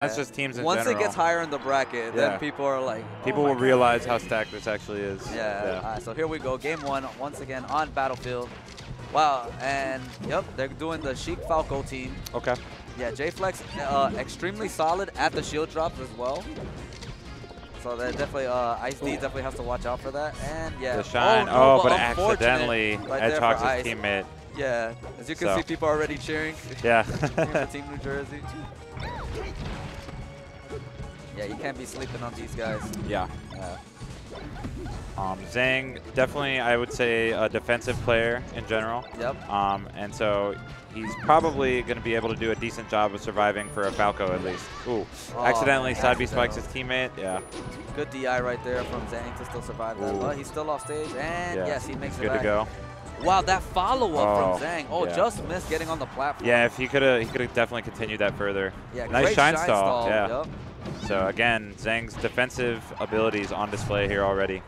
That's just teams in general. Once it gets higher in the bracket, then people are like, oh, people will realize how stacked this actually is. Yeah. All right, so here we go. Game one, once again, on Battlefield. Wow, and yep, they're doing the Sheik Falco team. Okay. Yeah, JFlex extremely solid at the shield drops as well. So that definitely, Ice D definitely has to watch out for that. And yeah. The shine. Oh, but accidentally Edge Hawks his teammate. Yeah, as you can see, people are already cheering. Yeah. For Team New Jersey. Yeah, you can't be sleeping on these guys. Yeah. Zang, definitely, I would say, a defensive player in general. Yep. And so he's probably going to be able to do a decent job of surviving for a Falco at least. Ooh. Oh, accidentally side B spikes his teammate. Yeah. Good DI right there from Zang to still survive that. But he's still off stage. And yes, he makes it back. Good to go. Wow, that follow-up from Zang. Oh, just missed getting on the platform. Yeah, if he could have, definitely continued that further. Yeah, nice shine stall. Yeah. Yep. So again, Zang's defensive abilities on display here already.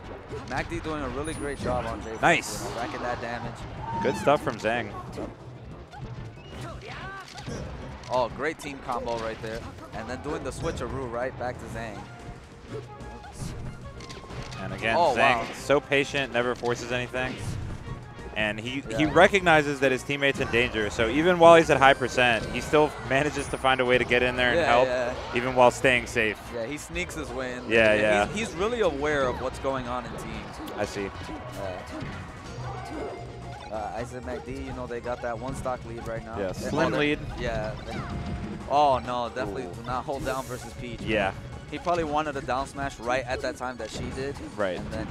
MacD doing a really great job on JFlex. Nice. Racking that damage. Good stuff from Zang. Oh, great team combo right there. And then doing the switcheroo right back to Zang. And again, Zang so patient, never forces anything. And he recognizes that his teammate's in danger, so even while he's at high percent, he still manages to find a way to get in there and help, even while staying safe. Yeah, he sneaks his way in. Yeah, yeah. He's really aware of what's going on in teams. I see. I said MacD, you know, they got that one-stock lead right now. Yeah, slim lead. Yeah. Oh, no, definitely do not hold down versus Peach. Yeah. He probably wanted a down smash right at that time that she did. Right. And then,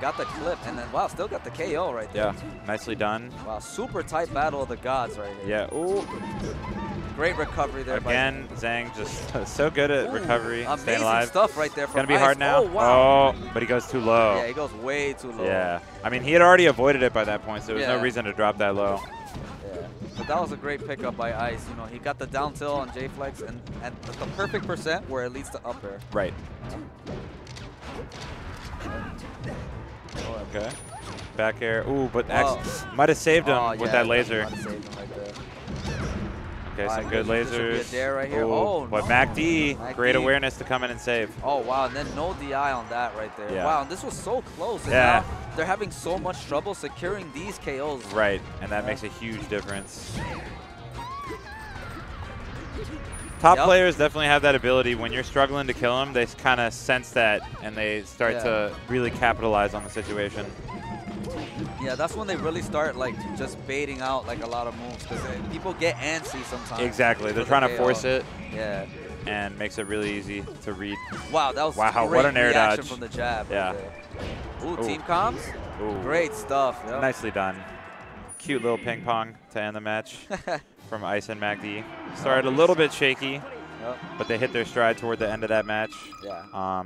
got the clip, and then, wow, still got the KO right there. Yeah, nicely done. Wow, super tight battle of the gods right here. Yeah, ooh. Great recovery there. Again, Zang just so good at recovery. Amazing alive. Stuff right there from Ice. It's going to be hard now. Oh, wow. Oh, but he goes too low. Yeah, he goes way too low. Yeah. I mean, he had already avoided it by that point, so there was no reason to drop that low. Yeah. But that was a great pickup by Ice. You know, he got the down tilt on JFlex, and at the perfect percent where it leads to up air. Right. Okay. Back air. Ooh, but might have saved him with that laser. Saved him like that. Okay, some good lasers. There right here. Oh, but MacD, great awareness to come in and save. Oh, wow. And then no DI on that right there. Yeah. Wow, and this was so close. And now they're having so much trouble securing these KOs. Right, and that makes a huge difference. Top players definitely have that ability. When you're struggling to kill them, they kind of sense that, and they start to really capitalize on the situation. Yeah, that's when they really start like just baiting out like a lot of moves, because people get antsy sometimes. Exactly. They're trying to force it. Yeah. And makes it really easy to read. Wow, that was great what an air reaction dodge. From the jab. Yeah. Right. Ooh, team comms. Ooh. Great stuff. Yep. Nicely done. Cute little ping pong to end the match. From Ice and MacD. Started a little bit shaky, but they hit their stride toward the end of that match. Yeah.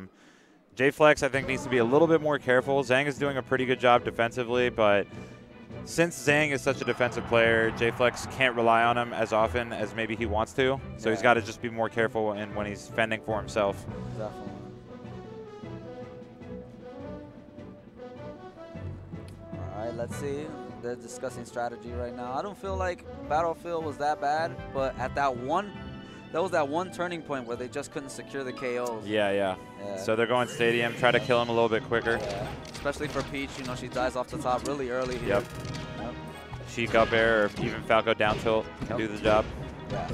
JFlex, I think, needs to be a little bit more careful. Zang is doing a pretty good job defensively, but since Zang is such a defensive player, JFlex can't rely on him as often as maybe he wants to. So he's got to just be more careful in when he's fending for himself. Definitely. All right, let's see. They're discussing strategy right now. I don't feel like Battlefield was that bad, but at that one, that was that one turning point where they just couldn't secure the KOs. Yeah, yeah. So they're going Stadium, try to kill him a little bit quicker. Yeah. Especially for Peach, you know, she dies off the top really early here. Yep. Sheik up air, or even Falco down tilt can do the job. Yeah.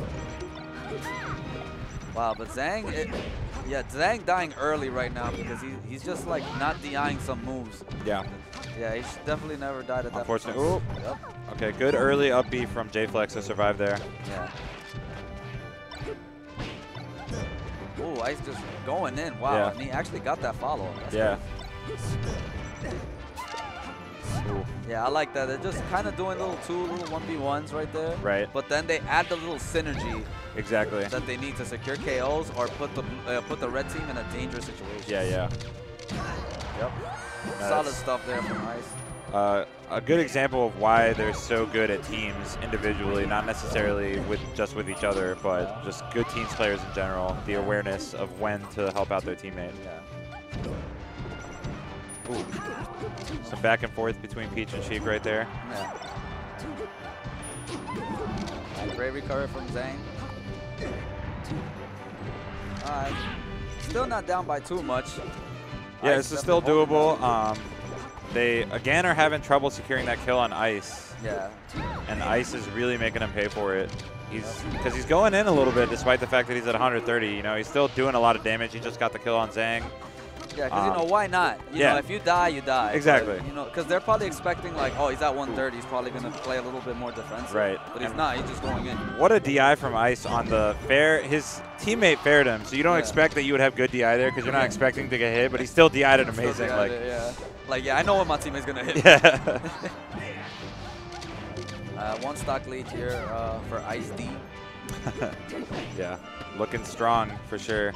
Wow, but Zang, Zang dying early right now because he's just like not DIing some moves. Yeah. Yeah, he's definitely never died at that point. Unfortunately. Okay, good early up B from JFlex to survive there. Yeah. Ooh, Ice just going in. Wow, and he actually got that follow. That's cool. Yeah, I like that. They're just kind of doing little little 1v1s right there. Right. But then they add the little synergy. Exactly. That they need to secure KOs or put the red team in a dangerous situation. Yeah, yeah. Yep. Solid stuff there from Ice. A good example of why they're so good at teams individually, not necessarily just with each other, but just good team players in general. The awareness of when to help out their teammate. Yeah. Ooh. Some back and forth between Peach and Sheik right there. Yeah. Great recovery from Zang. 5. Still not down by too much. Yeah, this is still doable. They, again, are having trouble securing that kill on Ice. Yeah. And Ice is really making him pay for it. Because he's going in a little bit, despite the fact that he's at 130. You know, he's still doing a lot of damage. He just got the kill on Zang. Yeah, because, you know, why not? You know, if you die, you die. Exactly. But, you know, because they're probably expecting, like, oh, he's at 130. He's probably going to play a little bit more defensive. Right. But he's not. He's just going in. What a DI from Ice on the fair. His teammate faired him, so you don't expect that you would have good DI there because you're not expecting to get hit, but he still DI'd it amazing. Like, yeah, I know what my teammate's going to hit. Yeah. One stock lead here for Ice D. Yeah, looking strong for sure.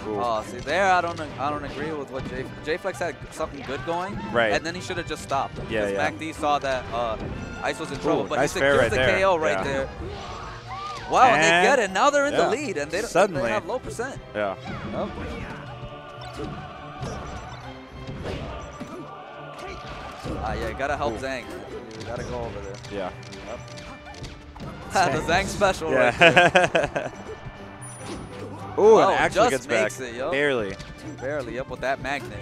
Cool. Oh, see there, I don't agree with what JFlex had something good going, right? And then he should have just stopped. Yeah, yeah. MacD saw that Ice was in trouble, but nice he secured right the there. KO right there. Wow, and they get it. Now they're in the lead, and they have low percent. Yeah. Yeah, you gotta help Zang. You gotta go over there. Yeah. The Zang special right there. Ooh, and actually just gets back. It, yo. Barely. Barely up with that magnet.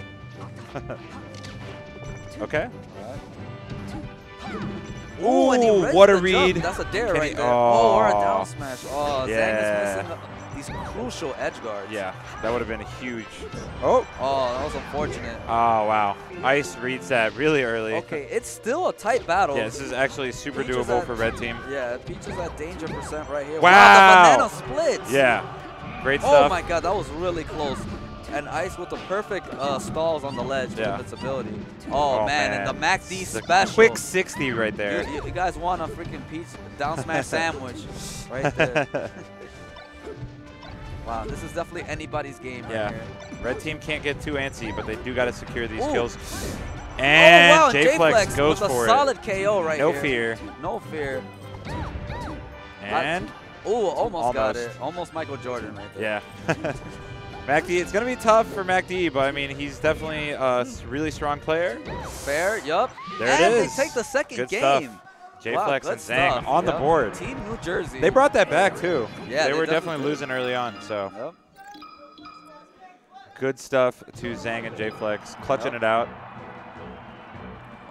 Okay. Right. Ooh, and he what a read. Jump. That's a dare right there. Oh, or a down smash. Oh, yeah. Zang is missing these crucial edge guards. Yeah, that would have been a huge. Oh. Oh, that was unfortunate. Oh, wow. Ice reads that really early. Okay, it's still a tight battle. Yeah, this is actually super doable for Red Team. Yeah, Peach is at danger percent right here. Wow. The banana splits. Yeah. Great stuff. Oh my god, that was really close. And Ice with the perfect stalls on the ledge with its ability. Oh, man, and the MacD special. Quick 60 right there. Dude, you guys want a freaking pizza down smash sandwich right there. Wow, this is definitely anybody's game right here. Red Team can't get too antsy, but they do got to secure these kills. And JFlex goes with a solid KO right here. No fear. No fear. And... Oh, almost got it. Almost Michael Jordan right there. Yeah. MacD, it's going to be tough for MacD, but, I mean, he's definitely a really strong player. Fair, yup. There and it is. They take the second game. Stuff. JFlex and Zang on the board. Team New Jersey. They brought that back, too. Yeah, they were definitely losing early on, so. Good stuff to Zang and JFlex, clutching it out.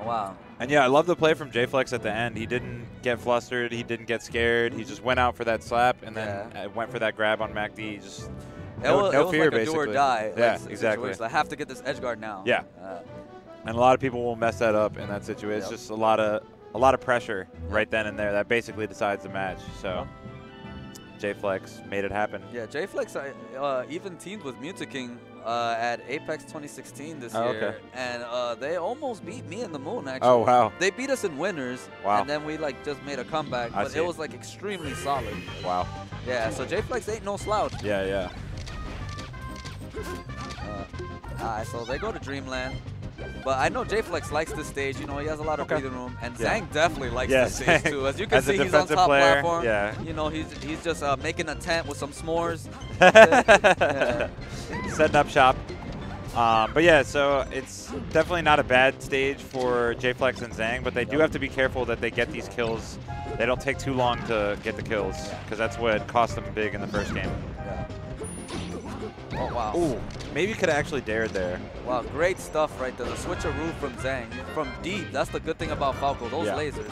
Wow. And yeah, I love the play from JFlex at the end. He didn't get flustered. He didn't get scared. He just went out for that slap and then went for that grab on MacD. Just no fear, basically. It was like a do or die. Yeah, exactly. I have to get this edge guard now. Yeah. And a lot of people will mess that up in that situation. It's just a lot of pressure right then and there that basically decides the match. So JFlex made it happen. Yeah, JFlex even teamed with Muta King at Apex 2016 this year, and they almost beat me in the moon, actually. Oh, wow. They beat us in winners, and then we like just made a comeback, but it was like extremely solid. Wow. Yeah, so JFlex ain't no slouch. Yeah, yeah. Alright, so they go to Dreamland. But I know JFlex likes this stage. You know, he has a lot of breathing room, and Zang definitely likes this stage too. As you can see, he's on top platform. Yeah. You know, he's just making a tent with some s'mores. Setting up shop. But yeah, so it's definitely not a bad stage for JFlex and Zang, but they do have to be careful that they get these kills. They don't take too long to get the kills because that's what cost them big in the first game. Oh, wow. Ooh, maybe could have actually dared there. Wow, great stuff right there. The switcheroo from Zang. From deep, that's the good thing about Falco, those lasers.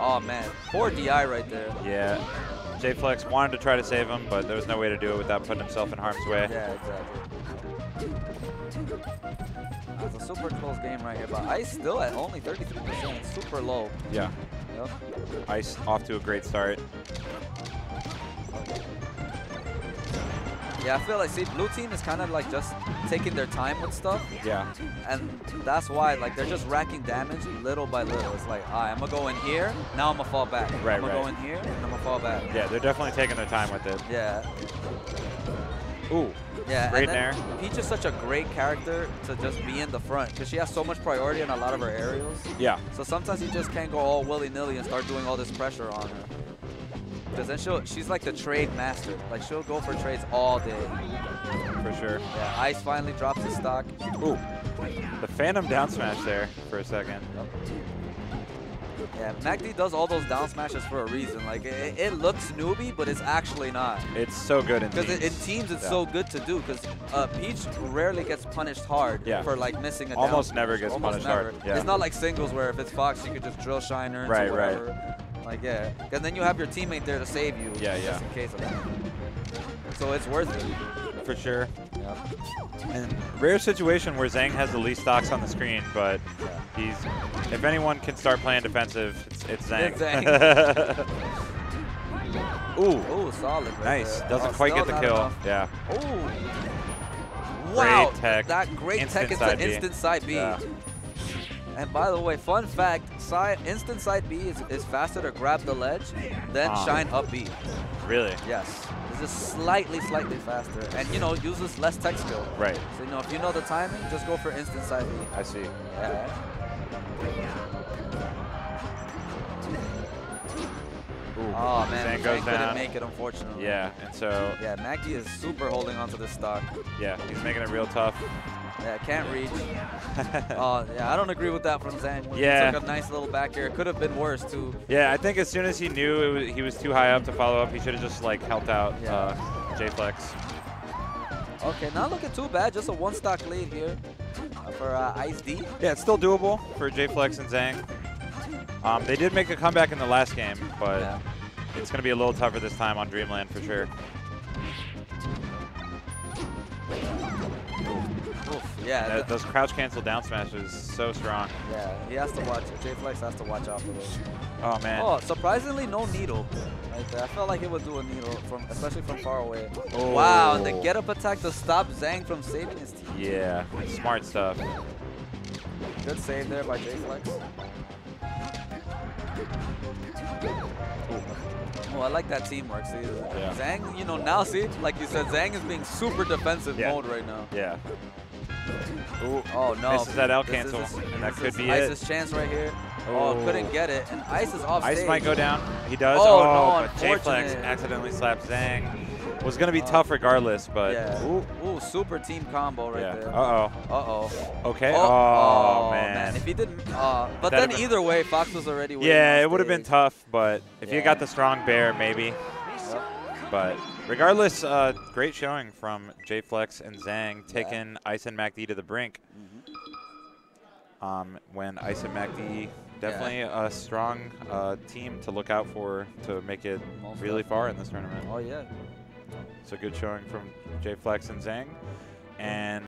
Oh, man. Poor DI right there. Yeah. JFlex wanted to try to save him, but there was no way to do it without putting himself in harm's way. Yeah, exactly. That's a super close game right here, but Ice still at only 33%. It's super low. Yeah. Yep. Ice off to a great start. Yeah, I feel like, see, blue team is kind of like just taking their time with stuff. Yeah. And that's why, like, they're just racking damage little by little. It's like, all right, I'm going to go in here, now I'm going to fall back. Right, I'm going to go in here, and I'm going to fall back. Yeah, they're definitely taking their time with it. Yeah. Ooh. Yeah, great there. Peach is such a great character to just be in the front because she has so much priority in a lot of her aerials. Yeah. So sometimes you just can't go all willy-nilly and start doing all this pressure on her. Because then she's like the trade master. Like, she'll go for trades all day. For sure. Yeah, Ice finally drops his stock. Ooh. The Phantom down smash there for a second. Yeah, MacD does all those down smashes for a reason. Like, it looks newbie, but it's actually not. It's so good in teams. Because in teams, it's so good to do, because Peach rarely gets punished hard for, like, missing a down Almost never gets punished hard. Yeah. It's not like singles where if it's Fox, you could just drill Shiner into whatever. Like, because then you have your teammate there to save you just in case of that. So it's worth it. For sure. Yep. And rare situation where Zang has the least stocks on the screen, but he's, if anyone can start playing defensive, it's Zang. It's Zang. Ooh. Ooh, solid. Right there. Doesn't quite get the kill. Yeah. Ooh. Wow. Great tech. That great tech is an instant side B. Yeah. And by the way, fun fact, instant side B is faster to grab the ledge than shine up B. Really? Yes. It's just slightly faster. And, you know, uses less tech skill. Right. So, you know, if you know the timing, just go for instant side B. I see. Oh, man. Zang couldn't make it, unfortunately. Yeah, and so... Yeah, MacD is super holding onto this stock. Yeah, he's making it real tough. Yeah, can't reach. Yeah, I don't agree with that from Zang. Yeah. He took a nice little back air. Could have been worse, too. Yeah, I think as soon as he knew he was too high up to follow up, he should have just, like, helped out JFlex. Okay, not looking too bad. Just a one-stock lead here for Ice D. Yeah, it's still doable for JFlex and Zang. They did make a comeback in the last game, but it's going to be a little tougher this time on Dreamland for sure. Yeah, those crouch cancel down smashes so strong. Yeah, he has to watch. JFlex has to watch out for those. Oh man. Oh, surprisingly no needle. Right there. I felt like it would do a needle, especially from far away. Oh. Wow, and the get up attack to stop Zang from saving his team. Yeah, smart stuff. Good save there by JFlex. Oh, I like that teamwork. See, Zang, you know, now see, like you said, Zang is being super defensive mode right now. Yeah. Ooh. Oh no! Misses that L cancel. That could be it. Ice's chance right here. Oh, couldn't get it. And Ice is off stage. Ice might go down. He does. Oh no! But JFlex accidentally slapped Zang. Was gonna be tough regardless, but. Yeah. Ooh, super team combo right there. Uh oh. Okay. Oh man. If he didn't. But then either way, Fox was already. Yeah, it would have been tough, but if you got the strong bear, maybe. Yep. But. Regardless, great showing from JFlex and Zang, taking Ice and MacD to the brink. When Ice and MacD, definitely a strong team to look out for to make it really far in this tournament. Oh, yeah. So good showing from JFlex and Zang. And